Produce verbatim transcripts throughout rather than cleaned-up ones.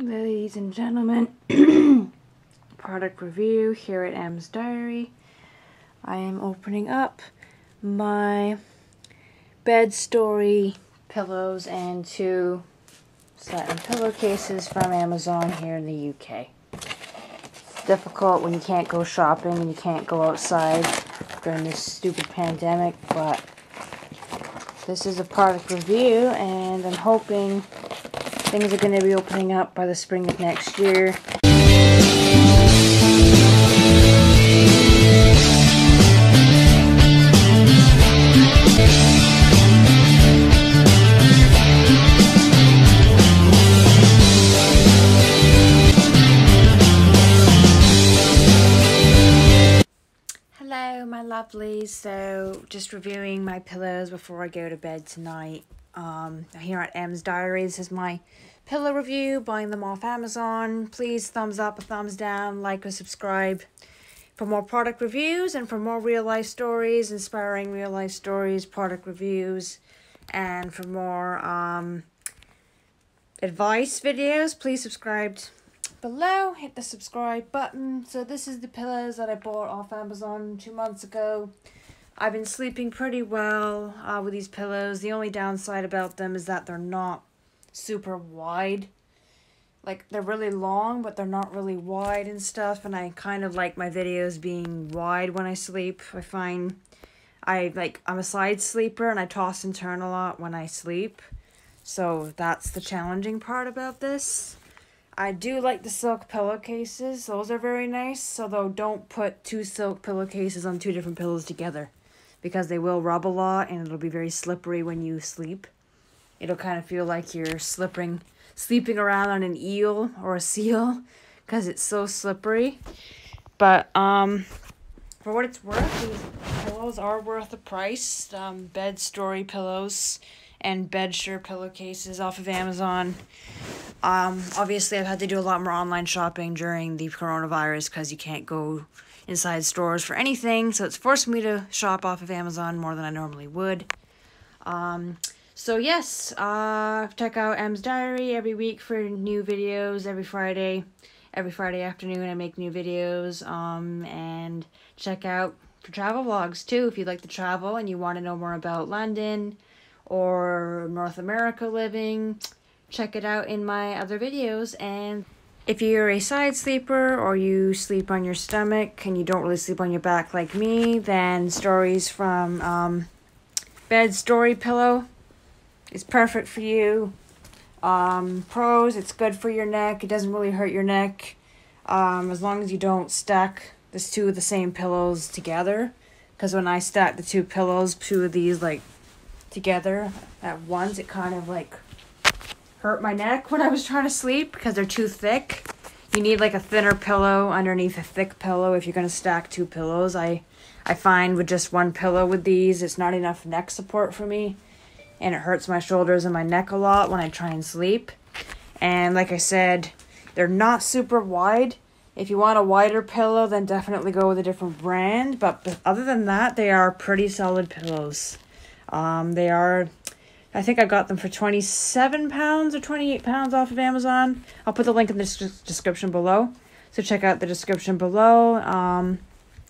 Ladies and gentlemen, product review here at EmzDiary. I am opening up my Bed Story pillows and two satin pillowcases from Amazon here in the U K. It's difficult when you can't go shopping and you can't go outside during this stupid pandemic, but this is a product review and I'm hoping things are going to be opening up by the spring of next year. Hello, my lovelies. So, just reviewing my pillows before I go to bed tonight. Um, here at EmzDiary. This is my pillow review, buying them off Amazon. Please thumbs up, a thumbs down, like or subscribe for more product reviews and for more real life stories, inspiring real life stories, product reviews, and for more um, advice videos. Please subscribe below, hit the subscribe button. So this is the pillows that I bought off Amazon two months ago. I've been sleeping pretty well uh, with these pillows. The only downside about them is that they're not super wide. Like, they're really long, but they're not really wide and stuff. And I kind of like my videos being wide when I sleep. I find I, like, I'm a side sleeper and I toss and turn a lot when I sleep. So that's the challenging part about this. I do like the silk pillowcases. Those are very nice. Although, don't put two silk pillowcases on two different pillows together, because they will rub a lot and it'll be very slippery when you sleep. It'll kind of feel like you're slipping, sleeping around on an eel or a seal because it's so slippery. But um, for what it's worth, these pillows are worth the price. Um, Bed Story pillows and Bedsure pillowcases off of Amazon. Um, obviously, I've had to do a lot more online shopping during the coronavirus because you can't go inside stores for anything, so it's forced me to shop off of Amazon more than I normally would. Um, so yes, uh, check out EmzDiary every week for new videos, every Friday, every Friday afternoon I make new videos, um, and check out for travel vlogs too if you'd like to travel and you want to know more about London or North America living. Check it out in my other videos. And if you're a side sleeper or you sleep on your stomach and you don't really sleep on your back like me, then stories from um, Bed Story Pillow is perfect for you. Um, pros, it's good for your neck. It doesn't really hurt your neck um, as long as you don't stack the two of the same pillows together. Because when I stack the two pillows, two of these like together at once, it kind of like hurt my neck when I was trying to sleep because they're too thick. You need like a thinner pillow underneath a thick pillow if you're going to stack two pillows. I, I find with just one pillow with these, it's not enough neck support for me. And it hurts my shoulders and my neck a lot when I try and sleep. And like I said, they're not super wide. If you want a wider pillow, then definitely go with a different brand. But other than that, they are pretty solid pillows. Um, they are... I think I got them for twenty-seven pounds or twenty-eight pounds off of Amazon. I'll put the link in the description below. So check out the description below. Um,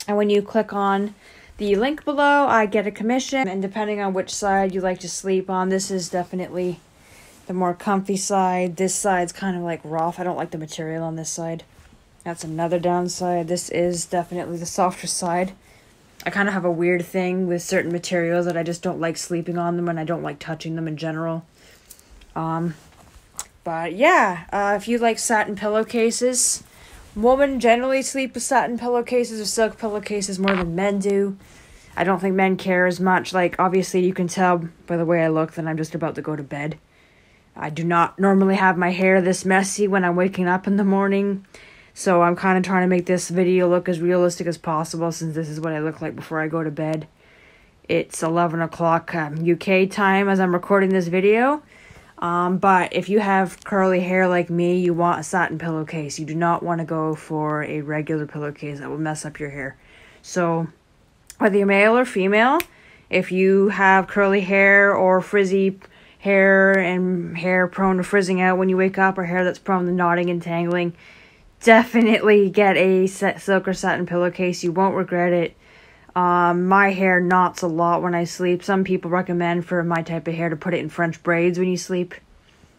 and when you click on the link below, I get a commission. And depending on which side you like to sleep on, this is definitely the more comfy side. This side's kind of like rough. I don't like the material on this side. That's another downside. This is definitely the softer side. I kind of have a weird thing with certain materials that I just don't like sleeping on them, and I don't like touching them in general. Um, but yeah, uh, if you like satin pillowcases, women generally sleep with satin pillowcases or silk pillowcases more than men do. I don't think men care as much. Like, obviously you can tell by the way I look that I'm just about to go to bed. I do not normally have my hair this messy when I'm waking up in the morning. So I'm kind of trying to make this video look as realistic as possible since this is what I look like before I go to bed. It's eleven o'clock um, U K time as I'm recording this video. Um, but if you have curly hair like me, you want a satin pillowcase. You do not want to go for a regular pillowcase that will mess up your hair. So whether you're male or female, if you have curly hair or frizzy hair and hair prone to frizzing out when you wake up, or hair that's prone to knotting and tangling, definitely get a set silk or satin pillowcase. You won't regret it. Um, my hair knots a lot when I sleep. Some people recommend for my type of hair to put it in French braids when you sleep,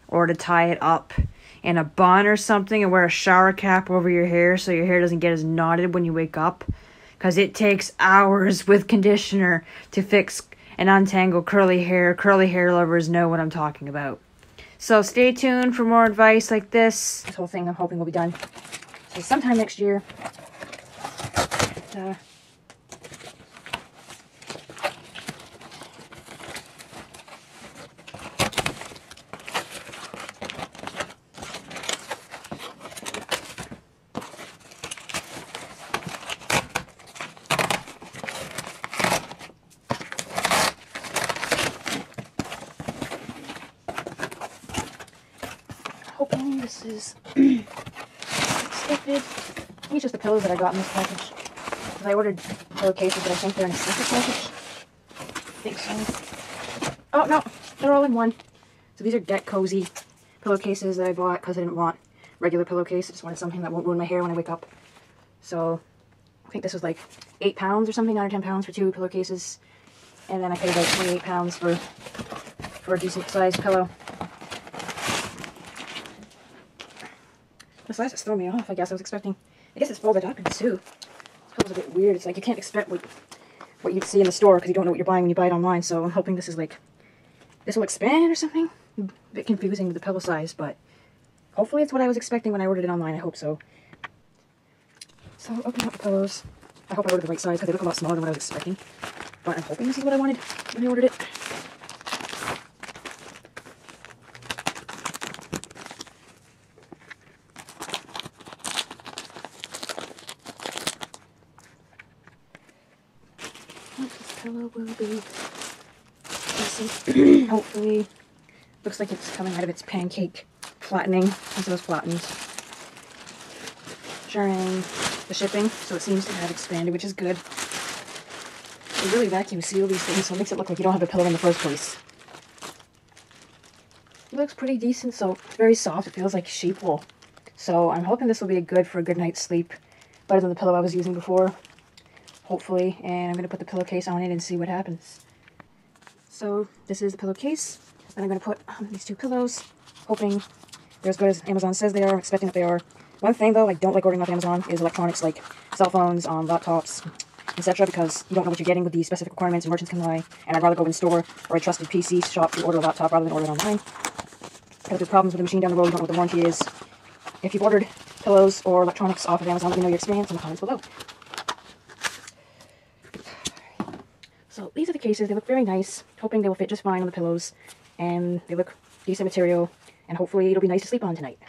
or to tie it up in a bun or something and wear a shower cap over your hair so your hair doesn't get as knotted when you wake up, because it takes hours with conditioner to fix and untangle curly hair. Curly hair lovers know what I'm talking about. So stay tuned for more advice like this. This whole thing I'm hoping will be done so sometime next year. But, uh, this is expected. These are just the pillows that I got in this package. Because I ordered pillowcases, but I think they're in a separate package. I think so. Oh no, they're all in one. So these are Get Cozy pillowcases that I bought because I didn't want regular pillowcase. I just wanted something that won't ruin my hair when I wake up. So I think this was like eight pounds or something, nine or ten pounds for two pillowcases. And then I paid like twenty-eight pounds for for a decent sized pillow. This last is throwing me off, I guess. I was expecting... I guess it's folded up in two. This pillow's a bit weird. It's like you can't expect what, what you'd see in the store because you don't know what you're buying when you buy it online. So I'm hoping this is like... this will expand or something? A bit confusing with the pillow size, but... hopefully it's what I was expecting when I ordered it online. I hope so. So, opening up the pillows. I hope I ordered the right size because they look a lot smaller than what I was expecting. But I'm hoping this is what I wanted when I ordered it. Pillow will be decent. Hopefully, looks like it's coming out of its pancake flattening, as it was flattened during the shipping, so it seems to have expanded, which is good. They really vacuum seal these things, so it makes it look like you don't have a pillow in the first place. It looks pretty decent, so it's very soft. It feels like sheep wool. So I'm hoping this will be good for a good night's sleep, better than the pillow I was using before. Hopefully, and I'm going to put the pillowcase on it and see what happens. So this is the pillowcase. Then I'm going to put um, these two pillows, hoping they're as good as Amazon says they are. I'm expecting that they are. One thing though, I don't like ordering off Amazon is electronics like cell phones, um, laptops, et cetera, because you don't know what you're getting with the specific requirements, and merchants can lie. And I'd rather go in store or a trusted P C shop to order a laptop rather than order it online. Because there's problems with the machine down the road, you don't know what the warranty is. If you've ordered pillows or electronics off of Amazon, let me know your experience in the comments below. So these are the cases. They look very nice. Hoping they will fit just fine on the pillows, and they look decent material, and hopefully it'll be nice to sleep on tonight.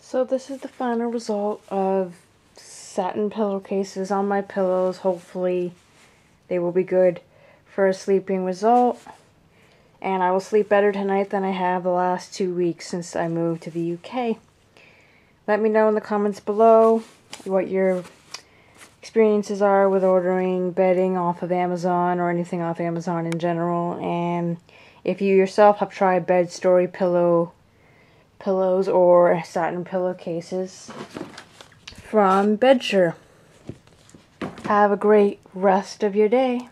So this is the final result of satin pillowcases on my pillows. Hopefully they will be good for a sleeping result, and I will sleep better tonight than I have the last two weeks since I moved to the U K. Let me know in the comments below what your experiences are with ordering bedding off of Amazon or anything off Amazon in general, and if you yourself have tried Bed Story pillow pillows or satin pillowcases from Bedsure. Have a great rest of your day.